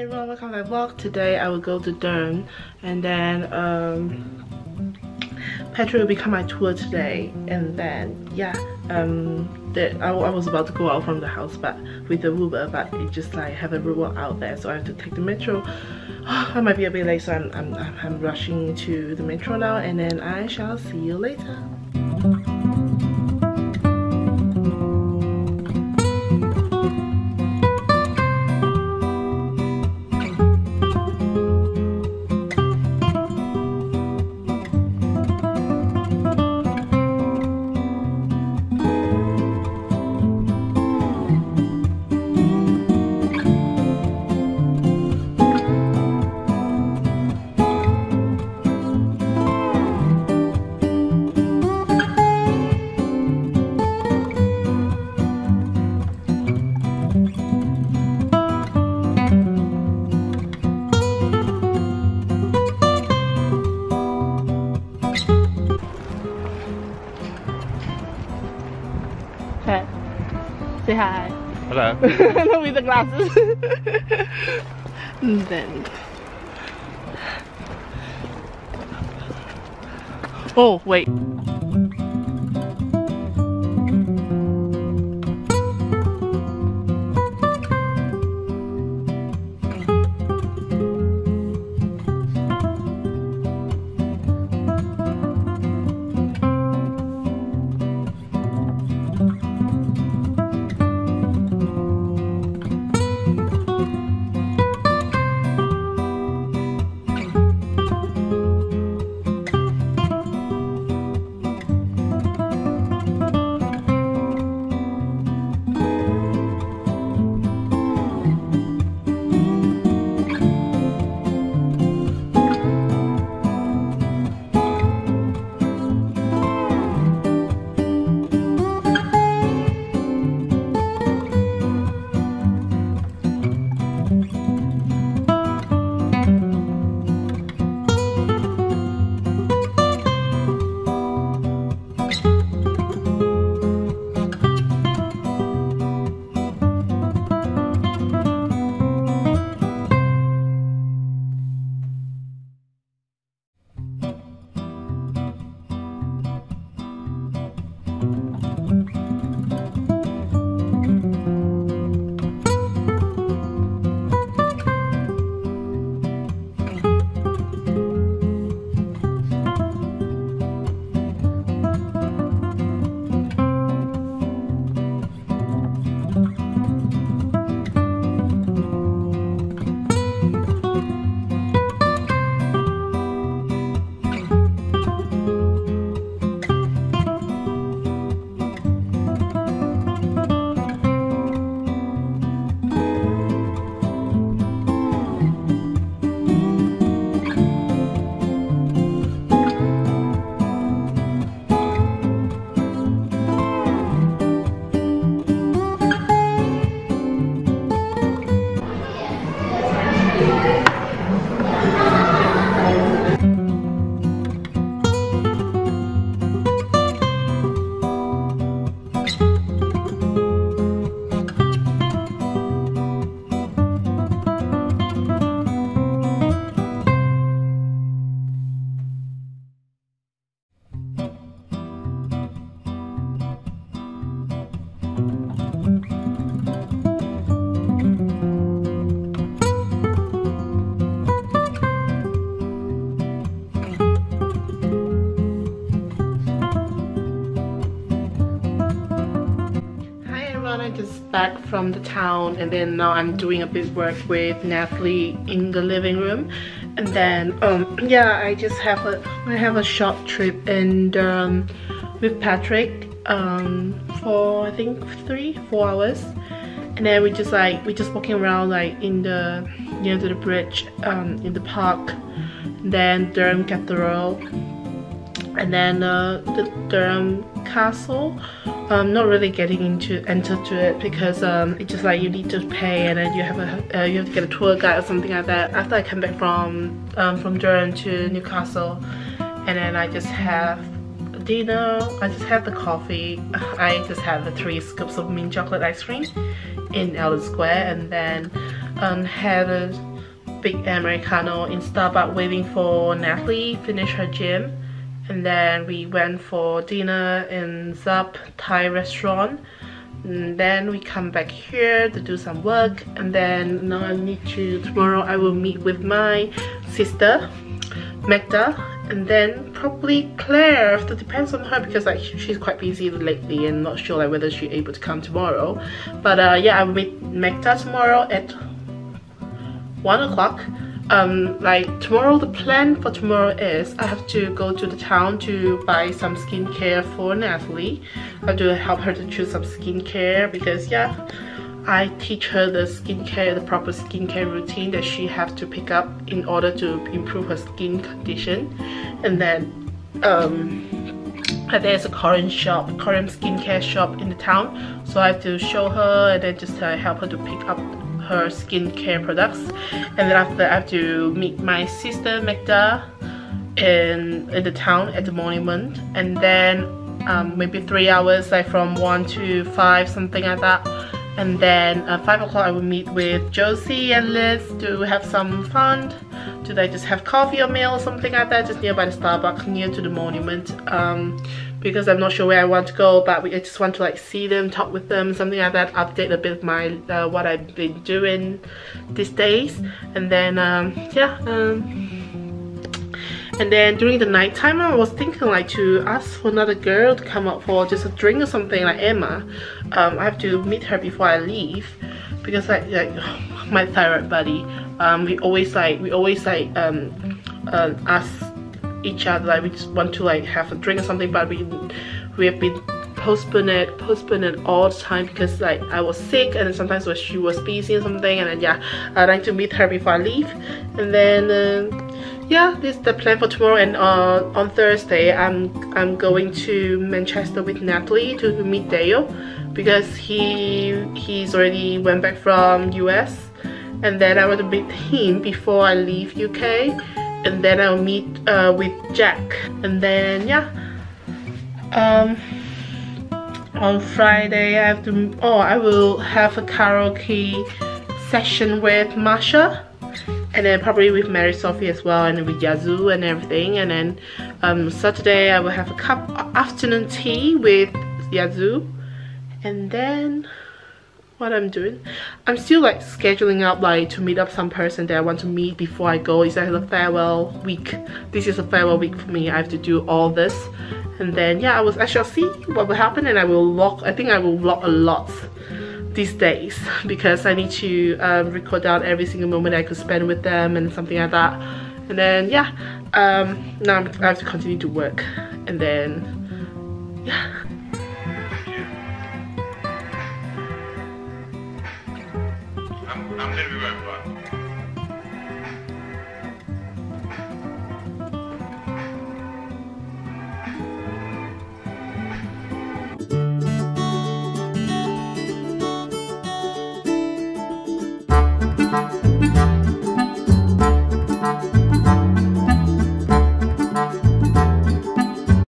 Hey everyone, welcome to my vlog. Today I will go to Durham and then Patrick will become my tour today, and then yeah, I was about to go out from the house but with the Uber, but it just like haven't ruled out there, so I have to take the metro. I might be a bit late, so I'm rushing to the metro now, and then I shall see you later. Say hi. Hello. No, with the glasses. And then. Oh, wait. Just back from the town, and then now I'm doing a bit of work with Natalie in the living room, and then yeah, I just have a short trip in Durham with Patrick for I think 3-4 hours, and then we're just walking around like in the near to the bridge in the park, and then Durham Cathedral, and then the Durham Castle. I'm not really getting into it because it's just like you need to pay, and then you have to get a tour guide or something like that. After I come back from Durham to Newcastle, and then I just have dinner. I just have the coffee. I just have the 3 scoops of mint chocolate ice cream in Ellis Square, and then had a big Americano in Starbucks waiting for Natalie finish her gym, and then we went for dinner in Zap Thai restaurant, and then we come back here to do some work. And then now I need to, tomorrow I will meet with my sister Magda, and then probably Claire, after, depends on her, because like she's quite busy lately and not sure like whether she's able to come tomorrow. But yeah, I will meet Magda tomorrow at 1 o'clock. Like tomorrow, the plan for tomorrow is I have to go to the town to buy some skincare for Natalie. I do help her to choose some skincare, because yeah, I teach her the skincare, the proper skincare routine that she have to pick up in order to improve her skin condition. And then there's a Korean shop, Korean skincare shop in the town, so I have to show her and then just help her to pick up her skincare products. And then after that, I have to meet my sister Magda in the town at the monument, and then maybe 3 hours, like from 1 to 5, something like that. And then at 5 o'clock, I will meet with Josie and Liz to have some fun. Do they just have coffee or meal or something like that, just nearby the Starbucks, near to the monument, because I'm not sure where I want to go, but I just want to like see them, talk with them, something like that, update a bit of my what I've been doing these days. And then and then during the night time, I was thinking like to ask for another girl to come up for just a drink or something, like Emma. I have to meet her before I leave, because like my thyroid buddy, we always ask each other, like we just want to like have a drink or something, but we have been postponed it all the time, because like I was sick, and sometimes when she was busy or something. And then yeah, I like to meet her before I leave. And then yeah, this is the plan for tomorrow. And on Thursday, I'm going to Manchester with Natalie to meet Dale, because he's already went back from US, and then I want to meet him before I leave UK. And then I'll meet with Jack. And then yeah, on Friday I have to, I will have a karaoke session with Masha, and then probably with Mary Sophie as well, and with Yazoo and everything. And then Saturday I will have a cup afternoon tea with Yazoo. And then what I'm doing, I'm still like scheduling up like to meet up some person that I want to meet before I go. It's like a farewell week. This is a farewell week for me. I have to do all this. And then yeah, I shall see what will happen, and I think I will vlog a lot these days, because I need to record out every single moment I could spend with them and something like that. And then yeah, now I have to continue to work. And then yeah, I'm gonna be right back.